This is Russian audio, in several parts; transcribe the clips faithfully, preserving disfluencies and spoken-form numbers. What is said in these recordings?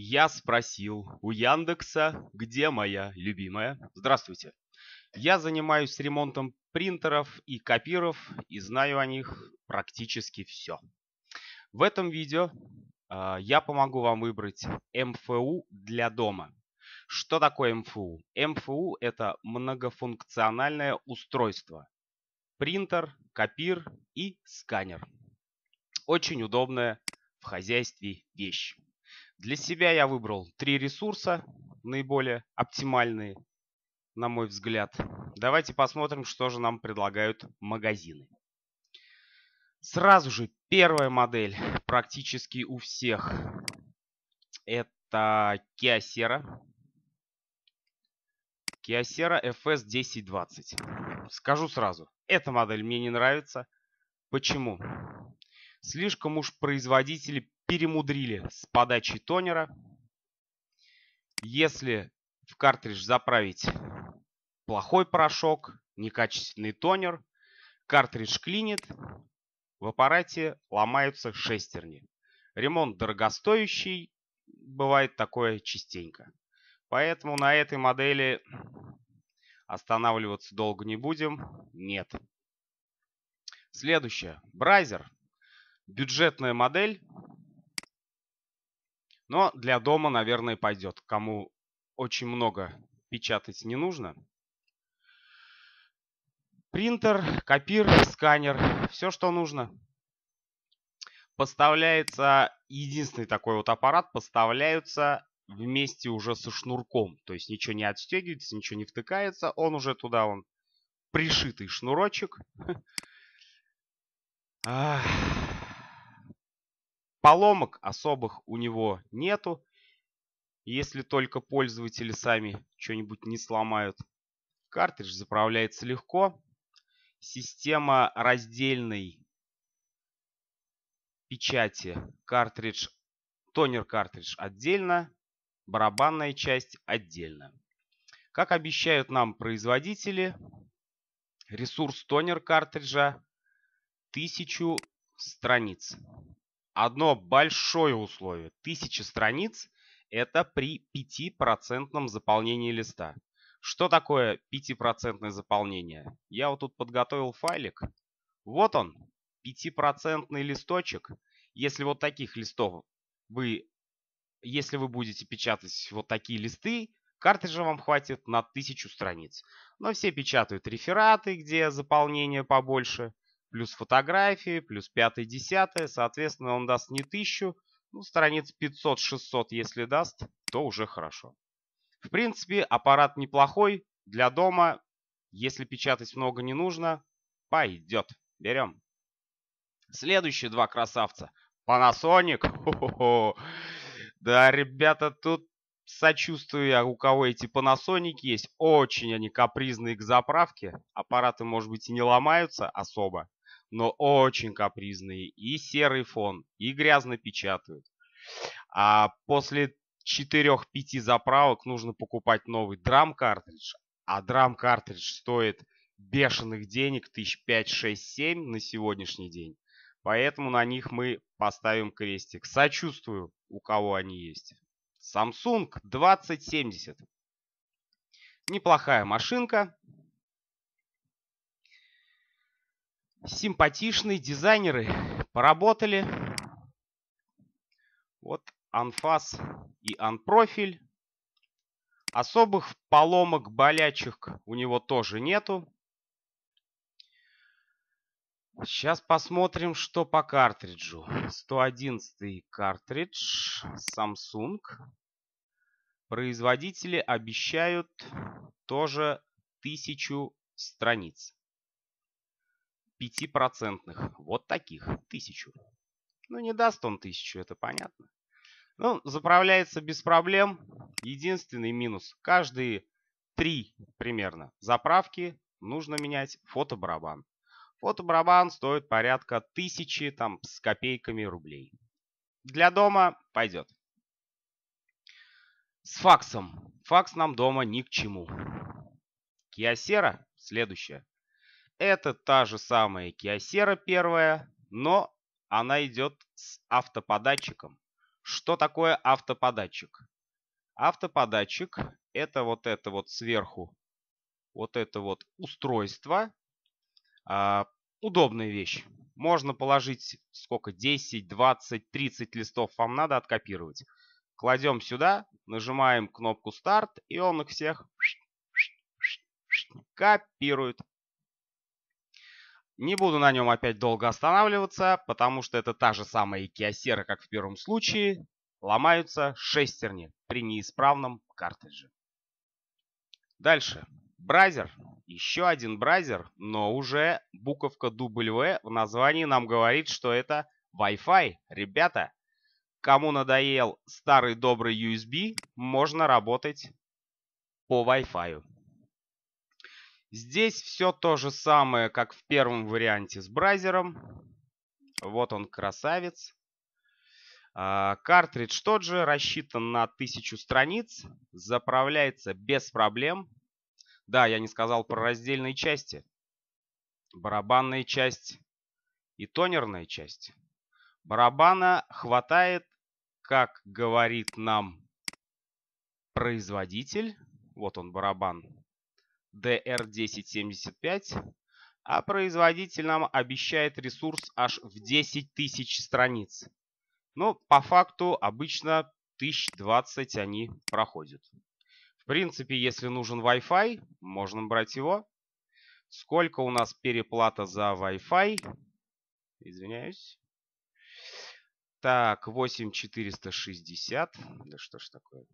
Я спросил у Яндекса, где моя любимая. Здравствуйте. Я занимаюсь ремонтом принтеров и копиров и знаю о них практически все. В этом видео э, я помогу вам выбрать эм эф у для дома. Что такое эм эф у? эм эф у – это многофункциональное устройство. Принтер, копир и сканер. Очень удобная в хозяйстве вещь. Для себя я выбрал три ресурса, наиболее оптимальные, на мой взгляд. Давайте посмотрим, что же нам предлагают магазины. Сразу же первая модель практически у всех. Это Kyocera. Kyocera эф эс десять двадцать. Скажу сразу, эта модель мне не нравится. Почему? Слишком уж производители перемудрили с подачей тонера. Если в картридж заправить плохой порошок, некачественный тонер, картридж клинит, в аппарате ломаются шестерни. Ремонт дорогостоящий, бывает такое частенько. Поэтому на этой модели останавливаться долго не будем. Нет. Следующая. Brother. Бюджетная модель, но для дома, наверное, пойдет. Кому очень много печатать не нужно. Принтер, копир, сканер. Все, что нужно. Поставляется, единственный такой вот аппарат, поставляются вместе уже со шнурком. То есть ничего не отстегивается, ничего не втыкается. Он уже туда, он пришитый шнурочек. Поломок особых у него нету. Если только пользователи сами что-нибудь не сломают. Картридж заправляется легко. Система раздельной печати. Картридж, тонер-картридж отдельно. Барабанная часть отдельно. Как обещают нам производители, ресурс тонер-картриджа тысячу страниц. Одно большое условие. тысяча страниц. Это при пяти процентах заполнении листа. Что такое пятипроцентное заполнение? Я вот тут подготовил файлик. Вот он, пятипроцентный листочек. Если вот таких листов вы, если вы будете печатать вот такие листы, картриджа вам хватит на тысячу страниц. Но все печатают рефераты, где заполнение побольше, плюс фотографии, плюс пятое-десятое. Соответственно, он даст не тысячу. Ну, страниц пятьсот-шестьсот, если даст, то уже хорошо. В принципе, аппарат неплохой. Для дома, если печатать много не нужно, пойдет. Берем. Следующие два красавца. Panasonic. Хо-хо-хо. Да, ребята, тут сочувствую я, у кого эти Panasonic есть. Очень они капризные к заправке. Аппараты, может быть, и не ломаются особо. Но очень капризные. И серый фон, и грязно печатают. А после четырёх-пяти заправок нужно покупать новый драм-картридж. А драм-картридж стоит бешеных денег, тысяч пять-шесть-семь на сегодняшний день. Поэтому на них мы поставим крестик. Сочувствую, у кого они есть. Samsung двадцать семьдесят. Неплохая машинка. Симпатичные дизайнеры поработали. Вот анфас и анпрофиль. Особых поломок, болячек у него тоже нету. Сейчас посмотрим, что по картриджу. сто одиннадцатый картридж Samsung. Производители обещают тоже тысячу страниц. пятипроцентных. Вот таких. Тысячу. Ну, не даст он тысячу, это понятно. Ну, заправляется без проблем. Единственный минус. Каждые три примерно заправки нужно менять фотобарабан. Фотобарабан стоит порядка тысячи, там, с копейками рублей. Для дома пойдет. С факсом. Факс нам дома ни к чему. Kyocera. Следующая. Это та же самая Kyocera первая, но она идет с автоподатчиком. Что такое автоподатчик? Автоподатчик — это вот это вот сверху, вот это вот устройство. А, удобная вещь. Можно положить сколько? десять, двадцать, тридцать листов вам надо откопировать. Кладем сюда, нажимаем кнопку старт, и он их всех копирует. Не буду на нем опять долго останавливаться, потому что это та же самая Kyocera, как в первом случае. Ломаются шестерни при неисправном картридже. Дальше. Бразер. Еще один бразер, но уже буковка W в названии нам говорит, что это Wi-Fi. Ребята, кому надоел старый добрый ю эс би, можно работать по Wi-Fi. Здесь все то же самое, как в первом варианте с бразером. Вот он, красавец. Картридж тот же, рассчитан на тысячу страниц. Заправляется без проблем. Да, я не сказал про раздельные части. Барабанная часть и тонерная часть. Барабана хватает, как говорит нам производитель. Вот он, барабан. ди ар десять семьдесят пять, а производитель нам обещает ресурс аж в десять тысяч страниц. Но по факту обычно тысяча двадцать они проходят. В принципе, если нужен Wi-Fi, можно брать его. Сколько у нас переплата за Wi-Fi? Извиняюсь. Так, восемь тысяч четыреста шестьдесят. Да что ж такое?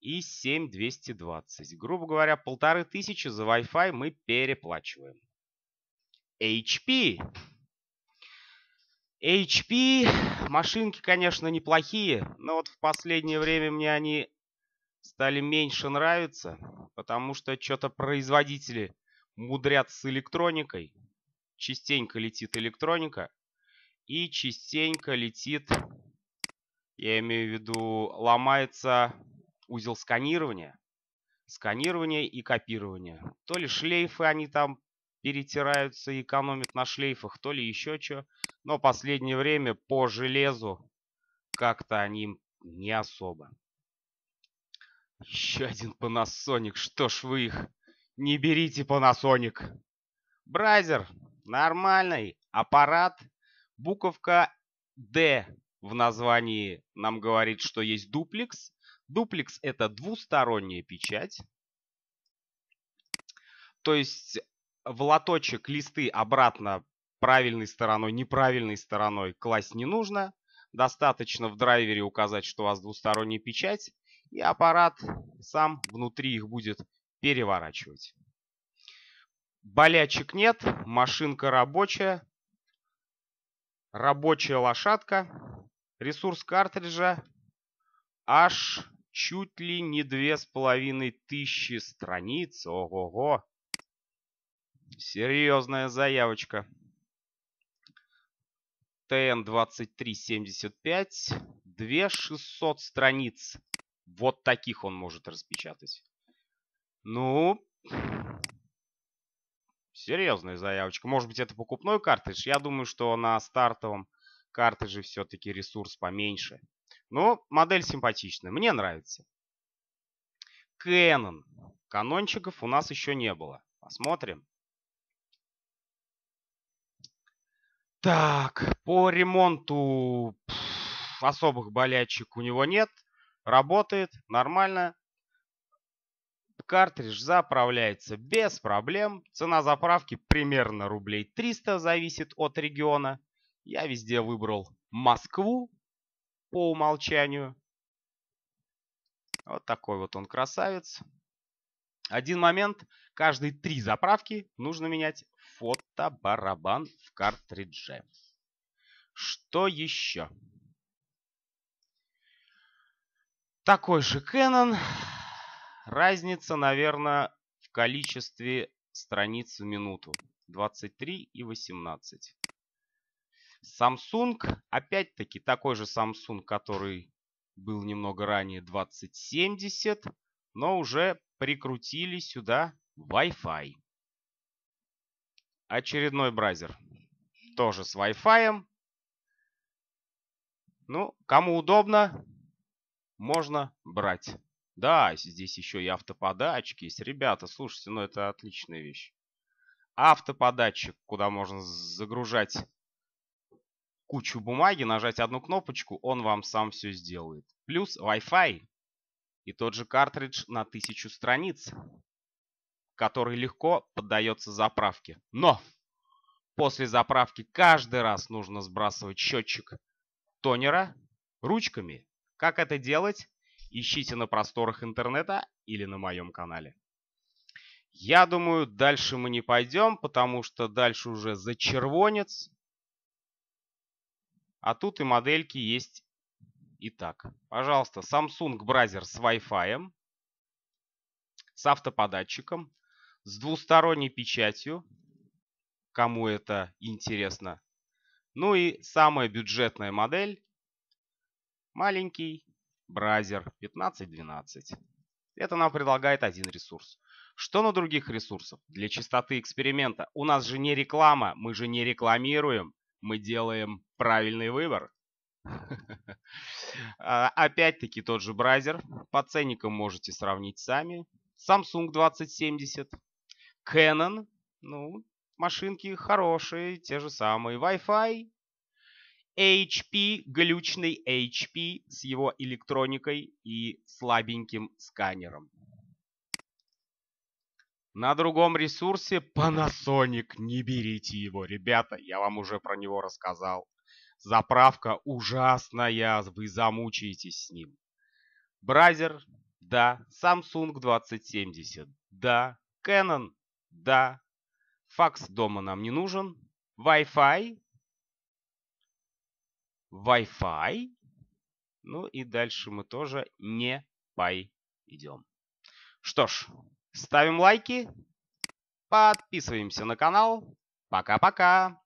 И семь тысяч двести двадцать. Грубо говоря, полторы тысячи за Wi-Fi мы переплачиваем. эйч пи. эйч пи. Машинки, конечно, неплохие. Но вот в последнее время мне они стали меньше нравиться. Потому что что-то производители мудрят с электроникой. Частенько летит электроника. И частенько летит, я имею в виду, ломается узел сканирования, сканирование и копирование. То ли шлейфы они там перетираются и экономят на шлейфах, то ли еще что. Но в последнее время по железу как-то они не особо. Еще один Panasonic. Что ж вы их не берите, Panasonic. Бразер. Нормальный аппарат. Буковка D в названии нам говорит, что есть дуплекс. Дуплекс — это двусторонняя печать. То есть в лоточек листы обратно правильной стороной, неправильной стороной класть не нужно. Достаточно в драйвере указать, что у вас двусторонняя печать. И аппарат сам внутри их будет переворачивать. Болячек нет. Машинка рабочая. Рабочая лошадка. Ресурс картриджа аж чуть ли не две с половиной тысячи страниц. Ого-го. Серьезная заявочка. тэ эн двадцать три семьдесят пять. две тысячи шестьсот страниц. Вот таких он может распечатать. Ну, серьезная заявочка. Может быть, это покупной картридж? Я думаю, что на стартовом картридже все-таки ресурс поменьше. Но модель симпатичная. Мне нравится. Canon. Канончиков у нас еще не было. Посмотрим. Так, по ремонту пфф, особых болячек у него нет. Работает нормально. Картридж заправляется без проблем. Цена заправки примерно рублей триста, зависит от региона. Я везде выбрал Москву. По умолчанию. Вот такой вот он красавец. Один момент. Каждые три заправки нужно менять фотобарабан в картридже. Что еще? Такой же Canon. Разница, наверное, в количестве страниц в минуту. двадцать три и восемнадцать. Samsung, опять-таки, такой же Samsung, который был немного ранее, двадцать семьдесят, но уже прикрутили сюда Wi-Fi. Очередной бразер. Тоже с Wi-Fi. Ну, кому удобно, можно брать. Да, здесь еще и автоподатчики есть. Ребята, слушайте, ну это отличная вещь. Автоподатчик, куда можно загружать кучу бумаги, нажать одну кнопочку, он вам сам все сделает. Плюс Wi-Fi и тот же картридж на тысячу страниц, который легко поддается заправке. Но после заправки каждый раз нужно сбрасывать счетчик тонера ручками. Как это делать? Ищите на просторах интернета или на моем канале. Я думаю, дальше мы не пойдем, потому что дальше уже за червонец. А тут и модельки есть. Итак, пожалуйста, Samsung Brother с Wi-Fi, с автоподатчиком, с двусторонней печатью, кому это интересно. Ну и самая бюджетная модель, маленький Brother пятнадцать двенадцать. Это нам предлагает один ресурс. Что на других ресурсах? Для чистоты эксперимента. У нас же не реклама, мы же не рекламируем, мы делаем правильный выбор. Опять-таки тот же Brother. По ценникам можете сравнить сами. Samsung двадцать семьдесят. Canon. Ну, машинки хорошие, те же самые. Wi-Fi. эйч пи. Глючный эйч пи с его электроникой и слабеньким сканером. На другом ресурсе Panasonic. Не берите его, ребята, я вам уже про него рассказал. Заправка ужасная, вы замучаетесь с ним. Brother, да. Samsung двадцать семьдесят, да. Canon, да. Факс дома нам не нужен. Wi-Fi. Wi-Fi. Ну и дальше мы тоже не пойдем. Что ж, ставим лайки. Подписываемся на канал. Пока-пока.